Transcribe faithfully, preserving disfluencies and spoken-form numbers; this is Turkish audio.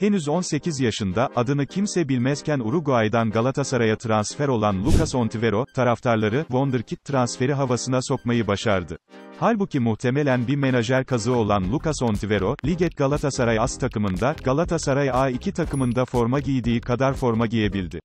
Henüz on sekiz yaşında, adını kimse bilmezken Uruguay'dan Galatasaray'a transfer olan Lucas Ontivero, taraftarları, Wonderkid transferi havasına sokmayı başardı. Halbuki muhtemelen bir menajer kazığı olan Lucas Ontivero, Liget Galatasaray As takımında, Galatasaray A iki takımında forma giydiği kadar forma giyebildi.